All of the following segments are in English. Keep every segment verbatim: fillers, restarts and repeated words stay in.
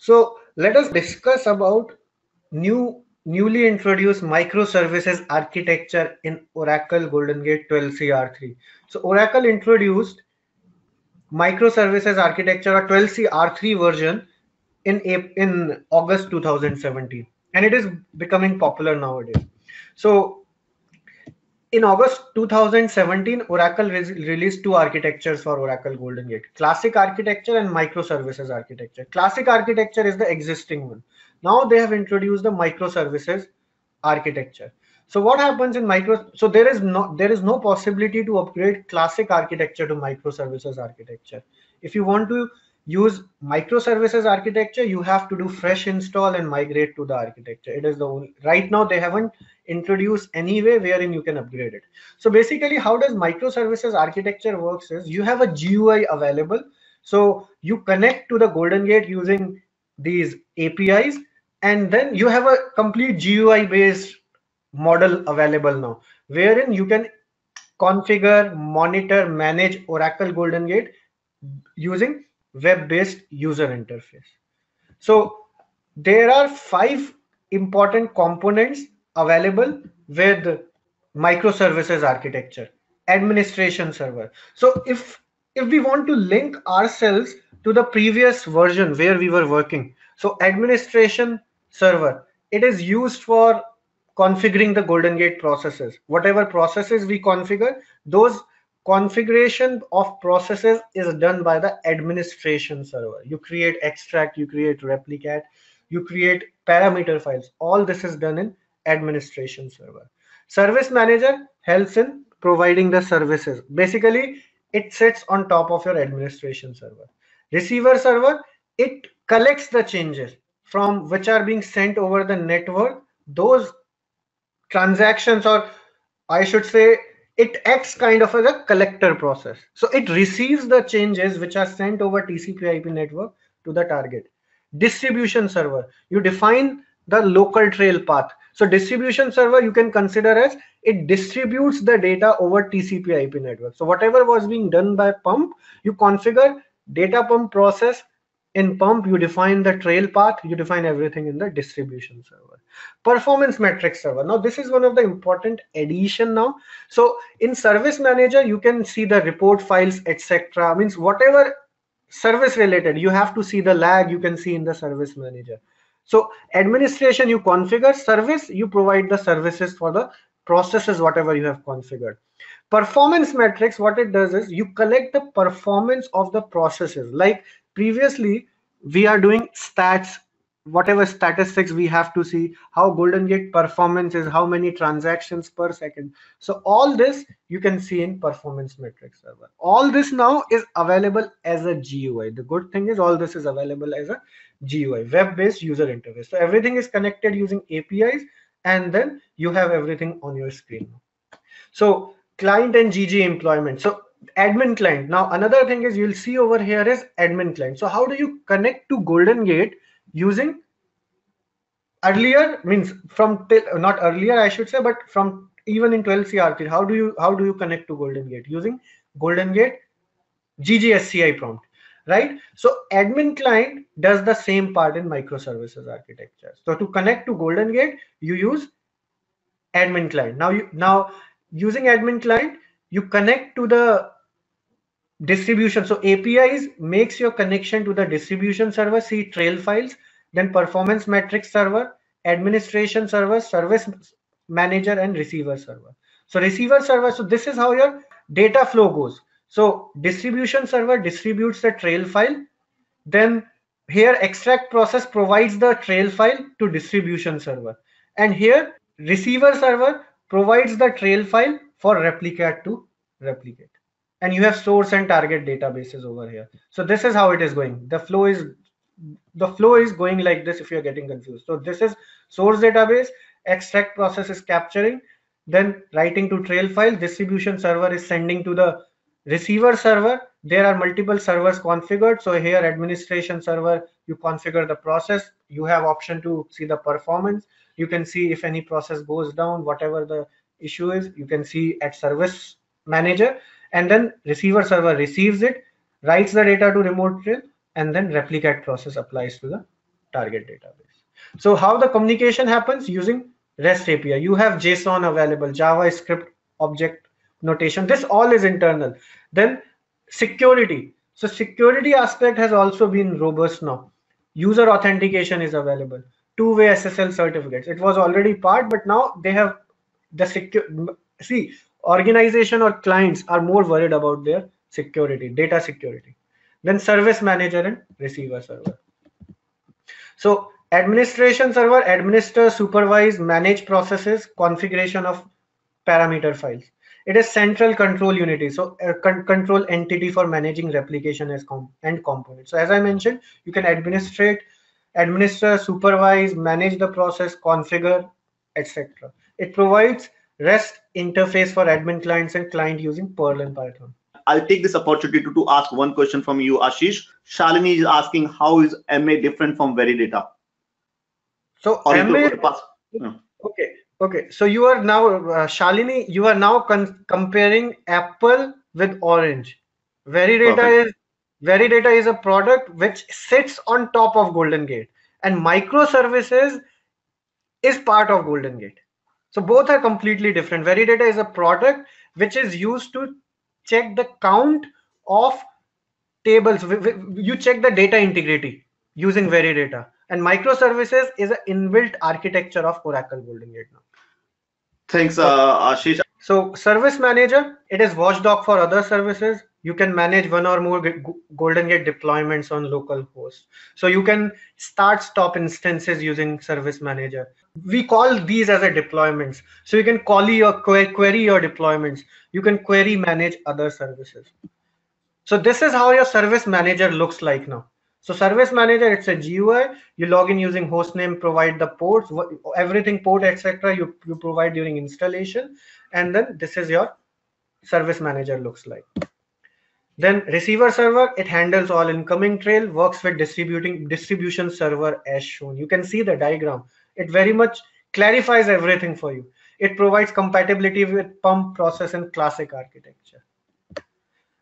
So let us discuss about new newly introduced microservices architecture in Oracle GoldenGate twelve C R three. So Oracle introduced microservices architecture or twelve C R three version in in August two thousand seventeen, and it is becoming popular nowadays. So in August two thousand seventeen, Oracle re released two architectures for Oracle GoldenGate: classic architecture and microservices architecture. Classic architecture is the existing one. Now they have introduced the microservices architecture. So what happens in micro? So there is no there is no possibility to upgrade classic architecture to microservices architecture. If you want to use microservices architecture, you have to do fresh install and migrate to the architecture. It is the only, right now they haven't introduced any way wherein you can upgrade it. So basically, how does microservices architecture works is you have a G U I available. So you connect to the GoldenGate using these A P Is, and then you have a complete G U I based model available now, wherein you can configure, monitor, manage Oracle GoldenGate using web-based user interface. So there are five important components available with microservices architecture. Administration server. So if if we want to link ourselves to the previous version where we were working, so administration server, it is used for configuring the GoldenGate processes. Whatever processes we configure, those configuration of processes is done by the administration server. You create extract, you create replicate, you create parameter files. All this is done in administration server. Service manager helps in providing the services. Basically, it sits on top of your administration server. Receiver server, it collects the changes from which are being sent over the network. Those transactions, or I should say, it acts kind of as a collector process. So it receives the changes which are sent over T C P I P network to the target. Distribution server, you define the local trail path. So distribution server you can consider as it distributes the data over T C P I P network. So whatever was being done by pump, you configure data pump process in pump, you define the trail path, you define everything in the distribution server. Performance metrics server. Now this is one of the important addition now. So in service manager, you can see the report files, et cetera. Means whatever service related, you have to see the lag, you can see in the service manager. So administration, you configure service, you provide the services for the processes, whatever you have configured. Performance metrics, what it does is you collect the performance of the processes. Like previously, we are doing stats, whatever statistics we have to see, how GoldenGate performance is, how many transactions per second. So all this you can see in performance metrics server. All this now is available as a G U I. The good thing is all this is available as a G U I, web-based user interface. So everything is connected using A P Is, and then you have everything on your screen. So client and G G employment. So admin client. Now another thing is you'll see over here is admin client. So how do you connect to GoldenGate using earlier means from not earlier I should say but from even in twelve C R three, how do you how do you connect to GoldenGate using GoldenGate G G S C I prompt, right? So admin client does the same part in microservices architecture. So to connect to GoldenGate, you use admin client. Now you now using admin client, you connect to the distribution. So A P Is makes your connection to the distribution server, see trail files, then performance metrics server, administration server, service manager, and receiver server. So receiver server, so this is how your data flow goes. So distribution server distributes the trail file. Then here extract process provides the trail file to distribution server. And here receiver server provides the trail file for replicate to replicate. And you have source and target databases over here. So this is how it is going. The flow is the flow is going like this if you're getting confused. So this is source database, extract process is capturing, then writing to trail file, distribution server is sending to the receiver server. There are multiple servers configured. So here administration server, you configure the process. You have option to see the performance. You can see if any process goes down, whatever the issue is, you can see at service manager, and then receiver server receives it, writes the data to remote trail, and then replicate process applies to the target database. So how the communication happens? Using REST A P I. You have JSON available, JavaScript object notation. This all is internal. Then security. So security aspect has also been robust now. User authentication is available. Two-way S S L certificates. It was already part, but now they have the secure. See, organization or clients are more worried about their security, data security. Then Service Manager and Receiver Server. So Administration Server administers, supervise, manage processes, configuration of parameter files. It is central control unity. So a con control entity for managing replication as com and components. So as I mentioned, you can administrate, administer, supervise, manage the process, configure, et cetera. It provides REST interface for admin clients and client using Perl and Python. I'll take this opportunity to, to ask one question from you, Ashish. Shalini is asking, how is M A different from VeriData? So or M A, no. okay, okay. So you are now, uh, Shalini, you are now comparing Apple with Orange. VeriData is, VeriData is a product which sits on top of GoldenGate, and microservices is part of GoldenGate. So both are completely different. VeriData is a product which is used to check the count of tables. You check the data integrity using VeriData. And microservices is an inbuilt architecture of Oracle GoldenGate now. Thanks, uh, Ashish. So Service Manager, it is watchdog for other services. You can manage one or more GoldenGate deployments on local hosts. So you can start stop instances using Service Manager. We call these as a deployments. So you can call your query your deployments. You can query manage other services. So this is how your Service Manager looks like now. So Service Manager, it's a G U I. You log in using hostname, provide the ports, everything port, et cetera. You, you provide during installation. And then this is your Service Manager looks like. Then Receiver Server, it handles all incoming trail, works with distributing distribution server as shown. You can see the diagram. It very much clarifies everything for you. It provides compatibility with pump, process, and classic architecture.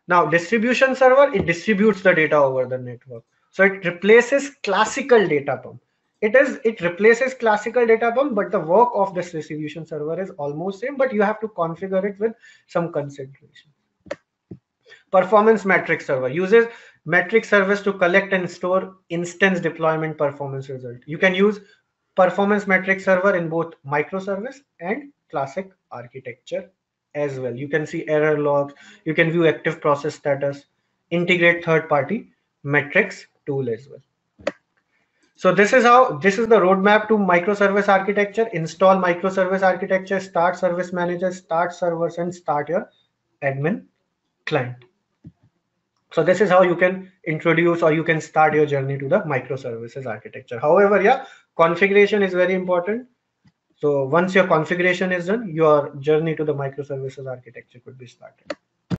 Now Distribution Server, it distributes the data over the network. So it replaces classical data pump. It is, it replaces classical data pump, but the work of this Distribution Server is almost same, but you have to configure it with some consideration. Performance Metrics Server uses metric service to collect and store instance deployment performance result. You can use Performance Metrics Server in both microservice and classic architecture as well. You can see error logs. You can view active process status, integrate third-party metrics tool as well. So this is how, this is the roadmap to microservice architecture. Install microservice architecture, start Service Manager, start servers, and start your admin client. So this is how you can introduce or you can start your journey to the microservices architecture. However, yeah, configuration is very important. So once your configuration is done, your journey to the microservices architecture could be started.